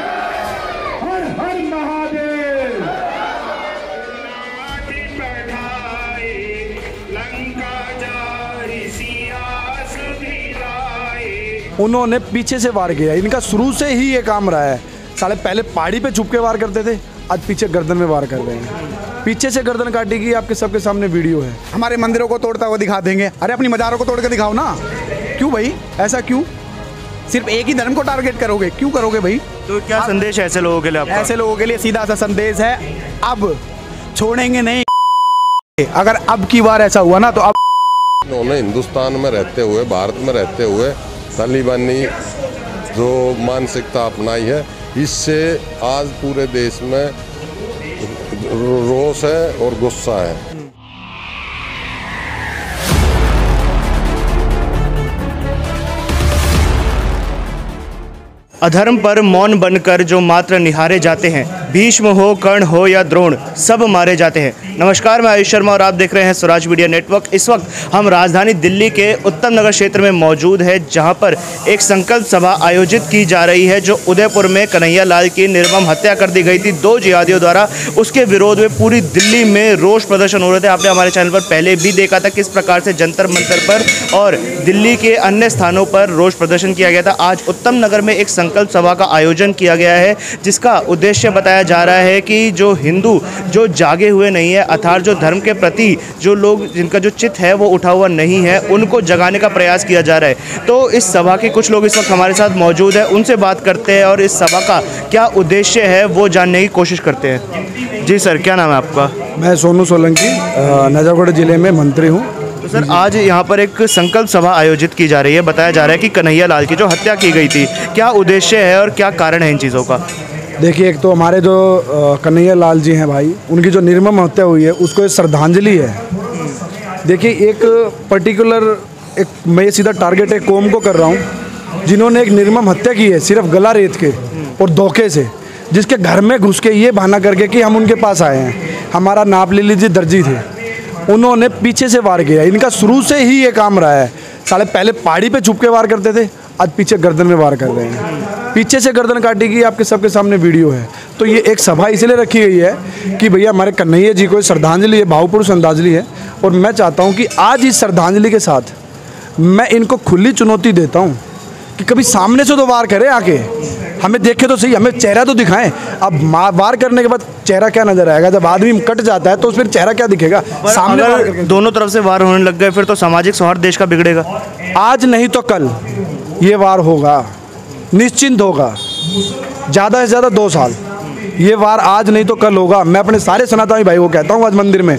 हर हर महादेव। बैठाए लंका जारी सियासत, उन्होंने पीछे से वार किया। इनका शुरू से ही ये काम रहा है। साले पहले पहाड़ी पे छुप के वार करते थे, आज पीछे गर्दन में वार कर रहे हैं। पीछे से गर्दन काटेगी। आपके सबके सामने वीडियो है। हमारे मंदिरों को तोड़ता हुआ दिखा देंगे। अरे अपनी मज़ारों को तोड़ के दिखाओ ना। क्यों भाई, ऐसा क्यों? सिर्फ एक ही धर्म को टारगेट करोगे, क्यों करोगे भाई? तो क्या संदेश है ऐसे लोगों के लिए? ऐसे लोगों के लिए सीधा सा संदेश है, अब छोड़ेंगे नहीं। अगर अब की बार ऐसा हुआ ना तो अब उन्होंने हिंदुस्तान में रहते हुए, भारत में रहते हुए तालिबानी जो मानसिकता अपनाई है, इससे आज पूरे देश में रोष है और गुस्सा है। अधर्म पर मौन बनकर जो मात्र निहारे जाते हैं, भीष्म हो, कर्ण हो या द्रोण, सब मारे जाते हैं। नमस्कार, मैं आयुष शर्मा और आप देख रहे हैं स्वराज मीडिया नेटवर्क। इस वक्त हम राजधानी दिल्ली के उत्तम नगर क्षेत्र में मौजूद है, जहां पर एक संकल्प सभा आयोजित की जा रही है। जो उदयपुर में कन्हैया लाल की निर्मम हत्या कर दी गई थी 2 जिहादियों द्वारा, उसके विरोध में पूरी दिल्ली में रोष प्रदर्शन हो रहे थे। आपने हमारे चैनल पर पहले भी देखा था किस प्रकार से जंतर मंतर पर और दिल्ली के अन्य स्थानों पर रोष प्रदर्शन किया गया था। आज उत्तम नगर में एक संकल्प सभा का आयोजन किया गया है, जिसका उद्देश्य बताया जा रहा है कि जो हिंदू जो जागे हुए नहीं है, अर्थात जो धर्म के प्रति जो लोग जिनका जो चित है वो उठा हुआ नहीं है, उनको जगाने का प्रयास किया जा रहा है। तो इस सभा के कुछ लोग इस वक्त हमारे साथ मौजूद है, उनसे बात करते हैं और इस सभा का क्या उद्देश्य है वो जानने की कोशिश करते हैं। जी सर, क्या नाम है आपका? मैं सोनू सोलंकी, नजरगढ़ जिले में मंत्री हूँ। तो सर, आज यहाँ पर एक संकल्प सभा आयोजित की जा रही है। बताया जा रहा है कि कन्हैया लाल की जो हत्या की गई थी, क्या उद्देश्य है और क्या कारण है इन चीज़ों का? देखिए, एक तो हमारे जो कन्हैया लाल जी हैं भाई, उनकी जो निर्मम हत्या हुई है उसको एक श्रद्धांजलि है। देखिए, एक पर्टिकुलर एक मैं सीधा टारगेट एक कौम को कर रहा हूँ जिन्होंने एक निर्मम हत्या की है सिर्फ गला रेत के और धोखे से, जिसके घर में घुस के ये बहाना करके कि हम उनके पास आए हैं, हमारा नाप ले लीजिए दर्जी थे। उन्होंने पीछे से वार किया। इनका शुरू से ही ये काम रहा है। साले पहले पहाड़ी पे छुप के वार करते थे, आज पीछे गर्दन में वार कर रहे हैं। पीछे से गर्दन काटेगी। आपके सबके सामने वीडियो है। तो ये एक सभा इसलिए रखी गई है कि भैया हमारे कन्हैया जी को श्रद्धांजलि है, भावपूर्ण श्रद्धांजलि है। और मैं चाहता हूँ कि आज इस श्रद्धांजलि के साथ मैं इनको खुली चुनौती देता हूँ कि कभी सामने से तो वार करें, आके हमें देखे तो सही, हमें चेहरा तो दिखाएं। अब वार करने के बाद चेहरा क्या नजर आएगा? जब आदमी कट जाता है तो उसमें चेहरा क्या दिखेगा? सामने अगर दोनों तरफ से वार होने लग गए फिर तो सामाजिक सौहार्द देश का बिगड़ेगा। आज नहीं तो कल ये वार होगा, निश्चिंत होगा। ज़्यादा से ज़्यादा 2 साल ये वार आज नहीं तो कल होगा। मैं अपने सारे सनातनी भाई को कहता हूँ, आज मंदिर में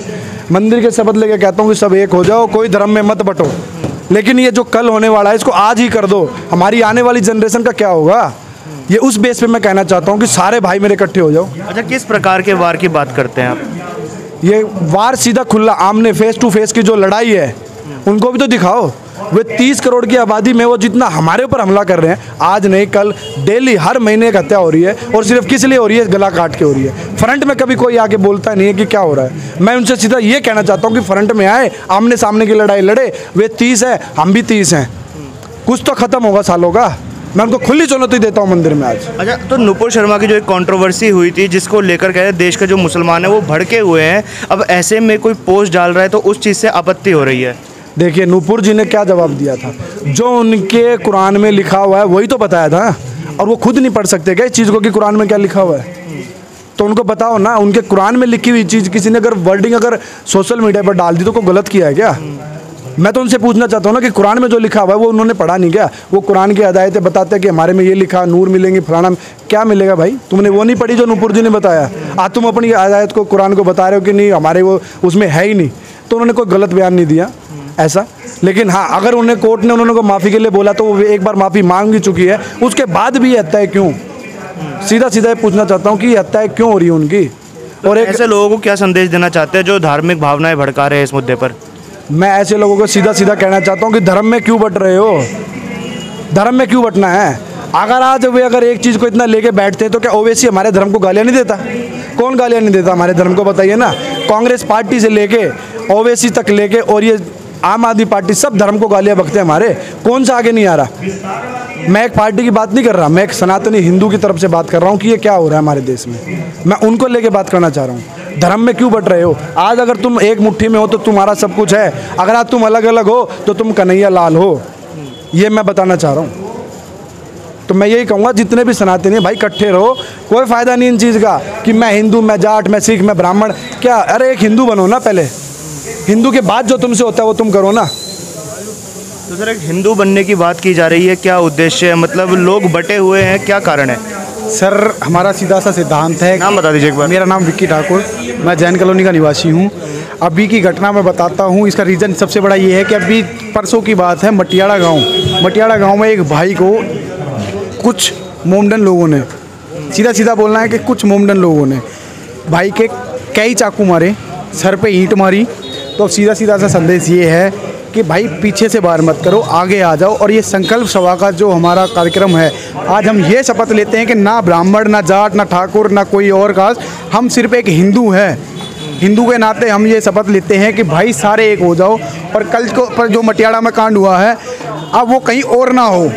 मंदिर के शपथ लेके कहता हूँ कि सब एक हो जाओ, कोई धर्म में मत बटो। लेकिन ये जो कल होने वाला है इसको आज ही कर दो। हमारी आने वाली जनरेशन का क्या होगा? ये उस बेस पे मैं कहना चाहता हूँ कि सारे भाई मेरे इकट्ठे हो जाओ। अच्छा, किस प्रकार के वार की बात करते हैं आप? ये वार सीधा खुला आमने फेस टू फेस की जो लड़ाई है उनको भी तो दिखाओ। वे 30 करोड़ की आबादी में वो जितना हमारे ऊपर हमला कर रहे हैं, आज नहीं कल डेली हर महीने एक हत्या हो रही है। और सिर्फ किस लिए हो रही है? गला काट के हो रही है। फ्रंट में कभी कोई आके बोलता नहीं है कि क्या हो रहा है। मैं उनसे सीधा ये कहना चाहता हूँ कि फ्रंट में आए, आमने सामने की लड़ाई लड़े। वे 30 है, हम भी 30 हैं। कुछ तो खत्म होगा सालों का। मैं उनको खुली चुनौती देता हूँ मंदिर में आज। अच्छा, तो नूपुर शर्मा की जो एक कंट्रोवर्सी हुई थी जिसको लेकर कह रहे हैं देश के जो मुसलमान हैं वो भड़के हुए हैं, अब ऐसे में कोई पोस्ट डाल रहा है तो उस चीज़ से आपत्ति हो रही है। देखिए, नूपुर जी ने क्या जवाब दिया था? जो उनके कुरान में लिखा हुआ है वही तो बताया था। और वो खुद नहीं पढ़ सकते क्या इस चीज़ को कि कुरान में क्या लिखा हुआ है? तो उनको बताओ ना, उनके कुरान में लिखी हुई चीज़ किसी ने अगर वर्डिंग अगर सोशल मीडिया पर डाल दी तो कोई गलत किया है क्या? मैं तो उनसे पूछना चाहता हूँ ना कि कुरान में जो लिखा हुआ है वो उन्होंने पढ़ा नहीं क्या? वो कुरान की हदायतें बताते हैं कि हमारे में ये लिखा, नूर मिलेंगे, फलाना, क्या मिलेगा भाई? तुमने वो नहीं पढ़ी जो नूपुर जी ने बताया। आज तुम अपनी हदायत को, कुरान को बता रहे हो कि नहीं हमारे वो उसमें है ही नहीं। तो उन्होंने कोई गलत बयान नहीं दिया ऐसा। लेकिन हाँ, अगर उन्हें कोर्ट ने उन्होंने को माफ़ी के लिए बोला तो वो एक बार माफ़ी मांग भी चुकी है, उसके बाद भी ये हत्याएँ क्यों? सीधा सीधा पूछना चाहता हूँ कि ये हत्याएँ क्यों हो रही है उनकी? और ऐसे लोगों को क्या संदेश देना चाहते हैं जो धार्मिक भावनाएँ भड़का रहे हैं इस मुद्दे पर? मैं ऐसे लोगों को सीधा सीधा कहना चाहता हूँ कि धर्म में क्यों बट रहे हो? धर्म में क्यों बटना है? अगर आज वे अगर एक चीज़ को इतना लेके बैठते हैं तो क्या ओवैसी हमारे धर्म को गालियाँ नहीं देता? कौन गालियाँ नहीं देता हमारे धर्म को? बताइए ना। कांग्रेस पार्टी से लेके ओवैसी तक लेके और ये आम आदमी पार्टी सब धर्म को गालियाँ बकते हैं, हमारे कौन सा आगे नहीं आ रहा। मैं एक पार्टी की बात नहीं कर रहा, मैं एक सनातनी हिंदू की तरफ से बात कर रहा हूँ कि ये क्या हो रहा है हमारे देश में। मैं उनको लेके बात करना चाह रहा हूँ, धर्म में क्यों बट रहे हो। आज अगर तुम एक मुट्ठी में हो तो तुम्हारा सब कुछ है, अगर आज तुम अलग अलग हो तो तुम कन्हैया लाल हो, ये मैं बताना चाह रहा हूँ। तो मैं यही कहूँगा जितने भी सनातनी भाई इकट्ठे रहो, कोई फ़ायदा नहीं इन चीज़ का कि मैं हिंदू, मैं जाट, मैं सिख, मैं ब्राह्मण। क्या अरे एक हिंदू बनो ना पहले, हिंदू के बाद जो तुमसे होता है वो तुम करो ना। तो सर एक हिंदू बनने की बात की जा रही है, क्या उद्देश्य है, मतलब लोग बटे हुए हैं, क्या कारण है? सर हमारा सीधा सा सिद्धांत है, नाम बता दीजिए एक बार। मेरा नाम विक्की ठाकुर, मैं जैन कॉलोनी का निवासी हूँ। अभी की घटना मैं बताता हूँ, इसका रीज़न सबसे बड़ा ये है कि अभी परसों की बात है, मटियाड़ा गाँव में एक भाई को कुछ मोमडन लोगों ने, सीधा बोलना है कि कुछ मोमडन लोगों ने भाई के कई चाकू मारे, सर पे ईंट मारी। तो अब सीधा सा संदेश ये है कि भाई पीछे से बार मत करो, आगे आ जाओ। और ये संकल्प सभा का जो हमारा कार्यक्रम है, आज हम ये शपथ लेते हैं कि ना ब्राह्मण, ना जाट, ना ठाकुर, ना कोई और कास्ट, हम सिर्फ एक हिंदू हैं। हिंदू के नाते हम ये शपथ लेते हैं कि भाई सारे एक हो जाओ। और कल को पर जो मटियाड़ा में कांड हुआ है, अब वो कहीं और ना हो,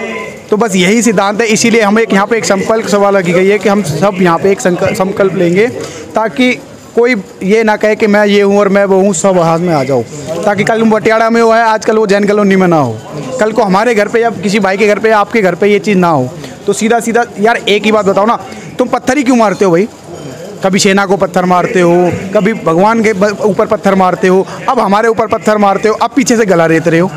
तो बस यही सिद्धांत है। इसीलिए हम एक यहाँ पे एक संकल्प सभा लगी गई है कि हम सब यहाँ पे एक संकल्प लेंगे, ताकि कोई ये ना कहे कि मैं ये हूँ और मैं वो हूँ, सब हाथ में आ जाओ। ताकि कल बटियाड़ा में हुआ है, आजकल वो जैन कॉलोनी में ना हो, कल को हमारे घर पे या किसी भाई के घर पे या आपके घर पे ये चीज़ ना हो। तो सीधा यार एक ही बात बताओ ना, तुम पत्थर ही क्यों मारते हो भाई? कभी सेना को पत्थर मारते हो, कभी भगवान के ऊपर पत्थर मारते हो, अब हमारे ऊपर पत्थर मारते हो, अब पीछे से गला रेत रहे हो।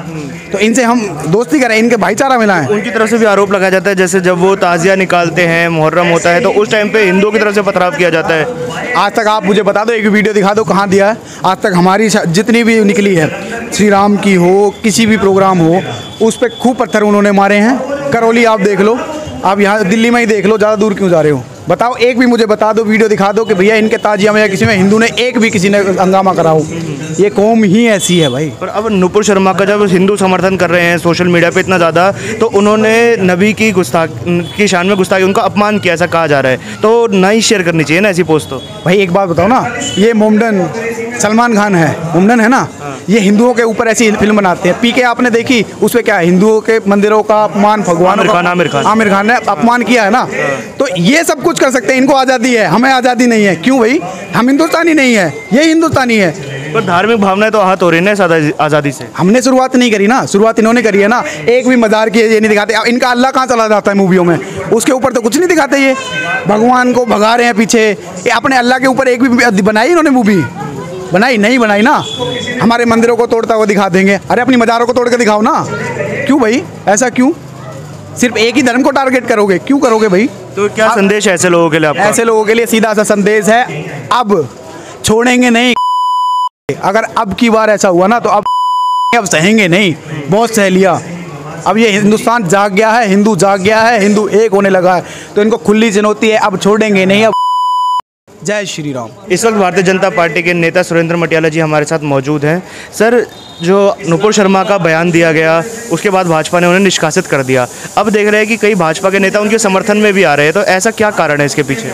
तो इनसे हम दोस्ती करें, इनके भाईचारा मिला है। उनकी तरफ से भी आरोप लगाया जाता है, जैसे जब वो ताज़िया निकालते हैं, मुहर्रम होता है, तो उस टाइम पे हिंदुओं की तरफ से पथराव किया जाता है। आज तक आप मुझे बता दो, एक वीडियो दिखा दो कहाँ दिया है आज तक। हमारी जितनी भी निकली है, श्री राम की हो, किसी भी प्रोग्राम हो, उस पर खूब पत्थर उन्होंने मारे हैं। करौली आप देख लो, आप यहाँ दिल्ली में ही देख लो, ज़्यादा दूर क्यों जा रहे हो? बताओ, एक भी मुझे बता दो, वीडियो दिखा दो कि भैया इनके ताजिया में या किसी में हिंदू ने एक भी किसी ने हंगामा करा हो। ये कौम ही ऐसी है भाई। पर अब नूपुर शर्मा का जब हिंदू समर्थन कर रहे हैं सोशल मीडिया पे इतना ज़्यादा, तो उन्होंने नबी की की शान में गुस्ताखी, उनका अपमान किया, ऐसा कहा जा रहा है। तो ना ही शेयर करनी चाहिए ना ऐसी पोस्ट। तो भाई एक बात बताओ ना, ये मोमडन सलमान खान है, मोमडन है ना, ये हिंदुओं के ऊपर ऐसी फिल्म बनाते हैं। पीके आपने देखी, उसमें क्या है, हिंदुओं के मंदिरों का अपमान, भगवान आमिर खान ने अपमान किया है ना। तो ये सब कुछ कर सकते हैं, इनको आज़ादी है, हमें आज़ादी नहीं है। क्यों भाई, हम हिंदुस्तानी नहीं है, ये हिंदुस्तानी है। पर धार्मिक भावनाएं तो आहत हो रही है ना आज़ादी से। हमने शुरुआत नहीं करी ना, शुरुआत इन्होंने करी है ना। एक भी मज़ार की ये नहीं दिखाते। अब इनका अल्लाह कहाँ चला जाता है मूवियों में, उसके ऊपर तो कुछ नहीं दिखाते। ये भगवान को भगा रहे हैं पीछे, ये अपने अल्लाह के ऊपर एक भी बनाई इन्होंने मूवी बनाई नहीं, बनाई ना। हमारे मंदिरों को तोड़ता हुआ दिखा देंगे, अरे अपनी मज़ारों को तोड़ के दिखाओ ना। क्यों भाई, ऐसा क्यों? सिर्फ एक ही धर्म को टारगेट करोगे, क्यों करोगे भाई? तो क्या संदेश है ऐसे लोगों के लिए आपका? ऐसे लोगों के लिए सीधा सा संदेश है, अब छोड़ेंगे नहीं। अगर अब की बार ऐसा हुआ ना, तो अब सहेंगे नहीं, बहुत सह लिया। अब ये हिंदुस्तान जाग गया है, हिंदू जाग गया है, हिंदू एक होने लगा है, तो इनको खुली चुनौती है, अब छोड़ेंगे नहीं। अब जय श्री राम। इस वक्त भारतीय जनता पार्टी के नेता सुरेंद्र मटियाला जी हमारे साथ मौजूद हैं। सर, जो नूपुर शर्मा का बयान दिया गया, उसके बाद भाजपा ने उन्हें निष्कासित कर दिया। अब देख रहे हैं कि कई भाजपा के नेता उनके समर्थन में भी आ रहे हैं, तो ऐसा क्या कारण है इसके पीछे?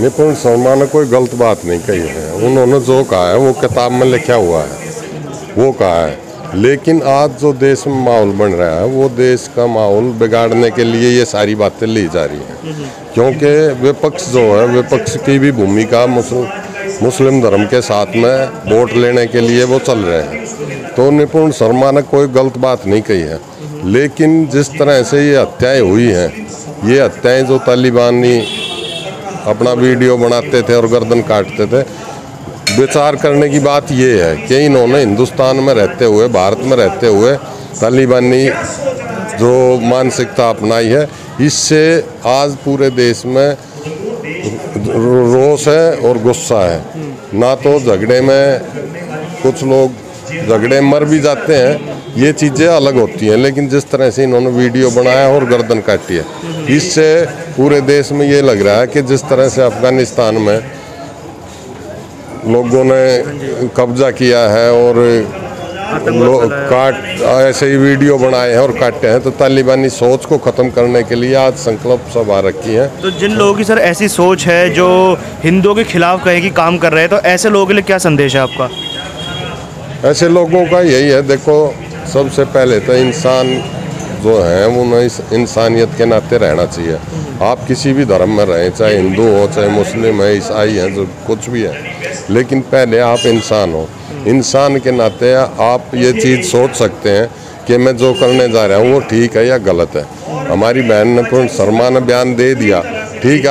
नूपुर शर्मा ने कोई गलत बात नहीं कही है, उन्होंने जो कहा है वो किताब में लिखा हुआ है, वो कहा है। लेकिन आज जो देश में माहौल बन रहा है, वो देश का माहौल बिगाड़ने के लिए ये सारी बातें ली जा रही हैं। क्योंकि विपक्ष जो है, विपक्ष की भी भूमिका मुस्लिम धर्म के साथ में वोट लेने के लिए वो चल रहे हैं। तो नूपुर शर्मा ने कोई गलत बात नहीं कही है, लेकिन जिस तरह से ये हत्याएँ हुई हैं, ये हत्याएँ जो तालिबानी अपना वीडियो बनाते थे और गर्दन काटते थे, विचार करने की बात ये है कि इन्होंने हिंदुस्तान में रहते हुए, भारत में रहते हुए तालिबानी जो मानसिकता अपनाई है, इससे आज पूरे देश में रोष है और गुस्सा है ना। तो झगड़े में कुछ लोग झगड़े मर भी जाते हैं, ये चीज़ें अलग होती हैं, लेकिन जिस तरह से इन्होंने वीडियो बनाया और गर्दन काटी है, इससे पूरे देश में ये लग रहा है कि जिस तरह से अफगानिस्तान में लोगों ने कब्जा किया है और काट ऐसे ही वीडियो बनाए हैं और काटे हैं, तो तालिबानी सोच को ख़त्म करने के लिए आज संकल्प सभा रखी है। तो जिन लोगों की सर ऐसी सोच है, जो हिंदुओं के खिलाफ कहीं की काम कर रहे हैं, तो ऐसे लोगों के लिए क्या संदेश है आपका? ऐसे लोगों का यही है, देखो सबसे पहले तो इंसान जो है उन्हें इंसानियत के नाते रहना चाहिए। आप किसी भी धर्म में रहें, चाहे हिंदू हो, चाहे मुस्लिम है, ईसाई हैं, जो कुछ भी है, लेकिन पहले आप इंसान हो। इंसान के नाते आप ये चीज़ सोच सकते हैं कि मैं जो करने जा रहा हूँ वो ठीक है या गलत है। हमारी बहन नूपुर शर्मा ने बयान दे दिया, ठीक है,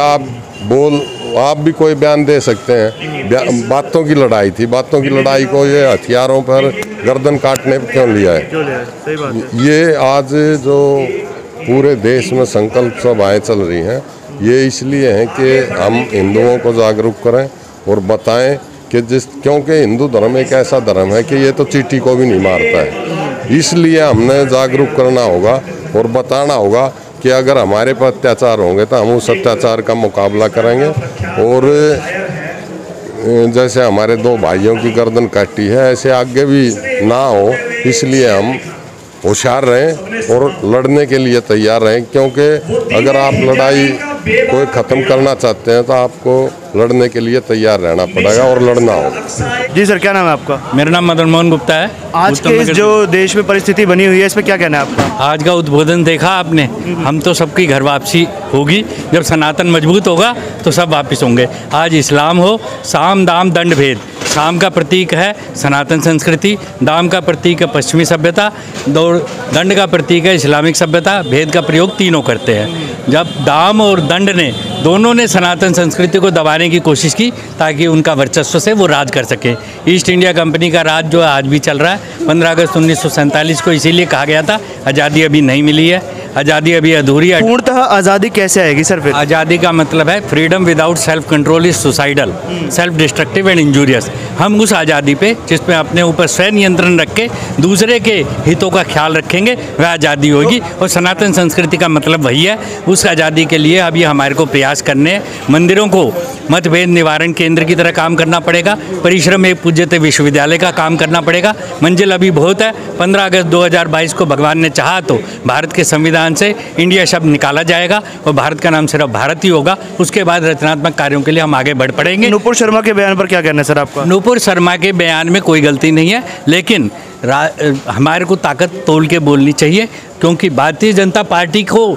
आप भी कोई बयान दे सकते हैं। बातों की लड़ाई थी, बातों की लड़ाई को ये हथियारों पर गर्दन काटने पर क्यों लिया है? सही बात है। ये आज जो पूरे देश में संकल्प सभाएँ चल रही हैं, ये इसलिए हैं कि हम हिंदुओं को जागरूक करें और बताएं कि क्योंकि हिंदू धर्म एक ऐसा धर्म है कि ये तो चींटी को भी नहीं मारता है। इसलिए हमने जागरूक करना होगा और बताना होगा कि अगर हमारे पर अत्याचार होंगे तो हम उस अत्याचार का मुकाबला करेंगे। और जैसे हमारे दो भाइयों की गर्दन काटी है, ऐसे आगे भी ना हो, इसलिए हम होशियार रहें और लड़ने के लिए तैयार रहें। क्योंकि अगर आप लड़ाई कोई ख़त्म करना चाहते हैं तो आपको लड़ने के लिए तैयार रहना पड़ेगा और लड़ना होगा। जी सर, क्या नाम है आपका? मेरा नाम मदन मोहन गुप्ता है। आज के जो देश में परिस्थिति बनी हुई है, इसमें क्या कहना है आपका? आज का उद्बोधन देखा आपने, हम तो सबकी घर वापसी होगी। जब सनातन मजबूत होगा तो सब वापस होंगे। आज इस्लाम हो, साम दाम दंड भेद, साम का प्रतीक है सनातन संस्कृति, दाम का प्रतीक है पश्चिमी सभ्यता, दंड का प्रतीक है इस्लामिक सभ्यता। भेद का प्रयोग तीनों करते हैं। जब दाम और दंड ने दोनों ने सनातन संस्कृति को दबाने की कोशिश की ताकि उनका वर्चस्व से वो राज कर सकें। ईस्ट इंडिया कंपनी का राज जो आज भी चल रहा है, 15 अगस्त 1947 को इसीलिए कहा गया था आज़ादी अभी नहीं मिली है, आज़ादी अभी अधूरी है। पूर्णतः आज़ादी कैसे आएगी सर? फिर आज़ादी का मतलब है freedom without self control is suicidal, self destructive and injurious. हम उस आज़ादी पे जिसमें अपने ऊपर स्वयं नियंत्रण रख के दूसरे के हितों का ख्याल रखेंगे, वह आज़ादी होगी। और सनातन संस्कृति का मतलब वही है। उस आज़ादी के लिए अभी हमारे को प्रयास करने, मंदिरों को मतभेद निवारण केंद्र की तरह काम करना पड़ेगा, परिश्रम एक पूज्यते विश्वविद्यालय का काम करना पड़ेगा। मंजिल अभी बहुत है। 15 अगस्त 2022 को भगवान ने चाहा तो भारत के संविधान से इंडिया शब्द निकाला जाएगा और भारत का नाम सिर्फ भारत ही होगा। उसके बाद रचनात्मक कार्यों के लिए हम आगे बढ़ पड़ेंगे। नूपुर शर्मा के बयान पर क्या कहना है सर आपका? नूपुर शर्मा के बयान में कोई गलती नहीं है, लेकिन हमारे को ताकत तोल के बोलनी चाहिए, क्योंकि भारतीय जनता पार्टी को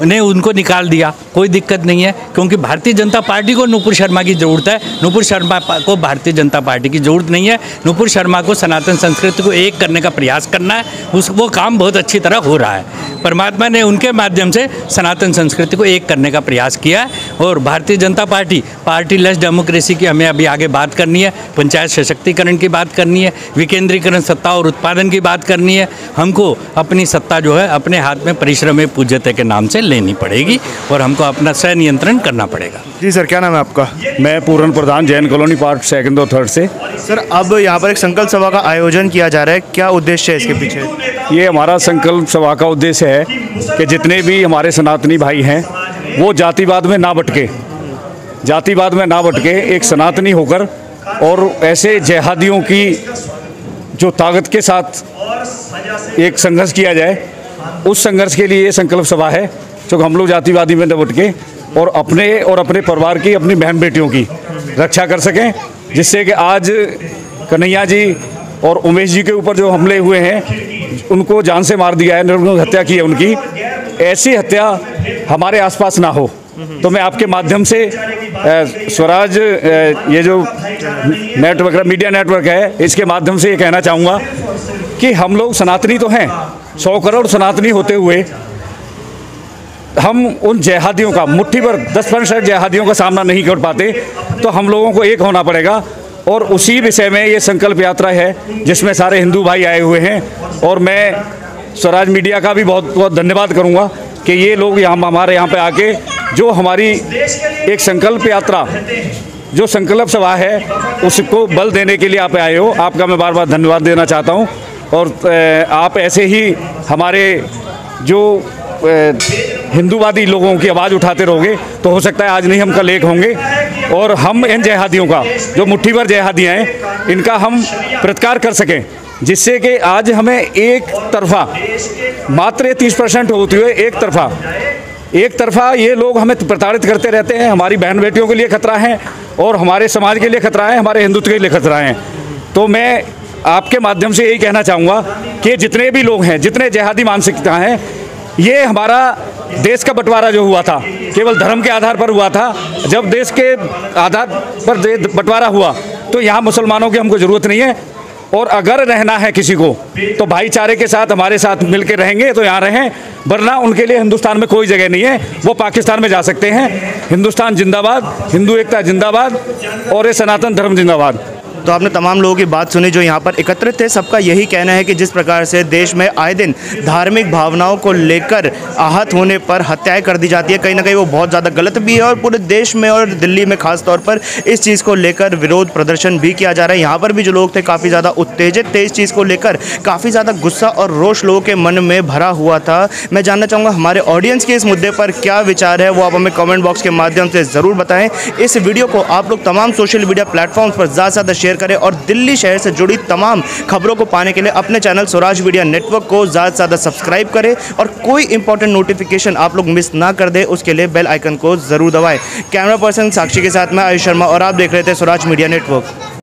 ने उनको निकाल दिया, कोई दिक्कत नहीं है, क्योंकि भारतीय जनता पार्टी को नूपुर शर्मा की ज़रूरत है। नूपुर शर्मा को भारतीय जनता पार्टी की ज़रूरत नहीं है। नूपुर शर्मा को सनातन संस्कृति को एक करने का प्रयास करना है। वो काम बहुत अच्छी तरह हो रहा है। परमात्मा ने उनके माध्यम से सनातन संस्कृति को एक करने का प्रयास किया है। और भारतीय जनता पार्टी पार्टीलेस डेमोक्रेसी की हमें अभी आगे बात करनी है, पंचायत सशक्तिकरण की बात करनी है, विकेंद्रीकरण सत्ता और उत्पादन की बात करनी है। हमको अपनी सत्ता जो है अपने हाथ में परिश्रम में पूज्यते के नाम से लेनी पड़ेगी और हमको अपना स्वयं नियंत्रण करना पड़ेगा। जी सर, क्या नाम है आपका? मैं Puran Pradhan, Jain colony part 2nd और 3rd से। सर, अब यहाँ पर एक संकल्प सभा का आयोजन किया जा रहा है, क्या उद्देश्य है इसके पीछे? ये हमारा संकल्प सभा का उद्देश्य है कि जितने भी हमारे सनातनी भाई हैं वो जातिवाद में ना भटके, जातिवाद में ना भटके, एक सनातनी होकर और ऐसे जिहादियों की जो ताकत के साथ एक संघर्ष किया जाए, उस संघर्ष के लिए ये संकल्प सभा है। जो हम लोग जातिवादी में दबट के और अपने परिवार की, अपनी बहन बेटियों की रक्षा कर सकें, जिससे कि आज कन्हैया जी और उमेश जी के ऊपर जो हमले हुए हैं, उनको जान से मार दिया है, निर्मम हत्या की है उनकी, ऐसी हत्या हमारे आसपास ना हो। तो मैं आपके माध्यम से स्वराज ये जो नेटवर्क, मीडिया नेटवर्क है, इसके माध्यम से ये कहना चाहूँगा कि हम लोग सनातनी तो हैं, 100 करोड़ सनातनी होते हुए हम उन जिहादियों का, मुट्ठी पर 10% जिहादियों का सामना नहीं कर पाते। तो हम लोगों को एक होना पड़ेगा और उसी विषय में ये संकल्प यात्रा है, जिसमें सारे हिंदू भाई आए हुए हैं। और मैं स्वराज मीडिया का भी बहुत बहुत धन्यवाद करूंगा कि ये लोग यहाँ हमारे यहाँ पे आके जो हमारी एक संकल्प यात्रा, जो संकल्प सभा है, उसको बल देने के लिए आप आए हो। आपका मैं बार बार धन्यवाद देना चाहता हूँ। और आप ऐसे ही हमारे जो हिंदूवादी लोगों की आवाज़ उठाते रहोगे तो हो सकता है आज नहीं हम कल एक होंगे। और हम इन जिहादियों का, जो मुट्ठी भर जिहादियाँ हैं, इनका हम प्रतिकार कर सकें, जिससे कि आज हमें एक तरफा, मात्र 30% होती हुए एक तरफा ये लोग हमें प्रताड़ित करते रहते हैं। हमारी बहन बेटियों के लिए खतरा है और हमारे समाज के लिए खतरा है, हमारे हिंदुत्व के लिए खतरा है। तो मैं आपके माध्यम से यही कहना चाहूँगा कि जितने भी लोग हैं, जितने जेहादी मानसिकता हैं, ये हमारा देश का बंटवारा जो हुआ था केवल धर्म के आधार पर हुआ था। जब देश के आधार पर बंटवारा हुआ तो यहाँ मुसलमानों की हमको ज़रूरत नहीं है, और अगर रहना है किसी को तो भाईचारे के साथ हमारे साथ मिलकर रहेंगे तो यहाँ रहें, वरना उनके लिए हिंदुस्तान में कोई जगह नहीं है, वो पाकिस्तान में जा सकते हैं। हिंदुस्तान जिंदाबाद, हिंदू एकता जिंदाबाद और ये सनातन धर्म जिंदाबाद। तो आपने तमाम लोगों की बात सुनी जो यहाँ पर एकत्रित थे, सबका यही कहना है कि जिस प्रकार से देश में आए दिन धार्मिक भावनाओं को लेकर आहत होने पर हत्याएं कर दी जाती है, कहीं ना कहीं वो बहुत ज़्यादा गलत भी है, और पूरे देश में और दिल्ली में खास तौर पर इस चीज़ को लेकर विरोध प्रदर्शन भी किया जा रहा है। यहाँ पर भी जो लोग थे काफ़ी ज़्यादा उत्तेजित थे, इस चीज़ को लेकर काफ़ी ज़्यादा गुस्सा और रोष लोगों के मन में भरा हुआ था। मैं जानना चाहूँगा हमारे ऑडियंस के इस मुद्दे पर क्या विचार है, वो आप हमें कमेंट बॉक्स के माध्यम से ज़रूर बताएँ। इस वीडियो को आप लोग तमाम सोशल मीडिया प्लेटफॉर्म्स पर ज़्यादा से ज़्यादा शेयर करें, और दिल्ली शहर से जुड़ी तमाम खबरों को पाने के लिए अपने चैनल स्वराज मीडिया नेटवर्क को ज़्यादा से ज़्यादा सब्सक्राइब करें, और कोई इंपॉर्टेंट नोटिफिकेशन आप लोग मिस ना कर दें, उसके लिए बेल आइकन को ज़रूर दबाएं। कैमरा पर्सन साक्षी के साथ मैं आयुष शर्मा और आप देख रहे थे स्वराज मीडिया नेटवर्क।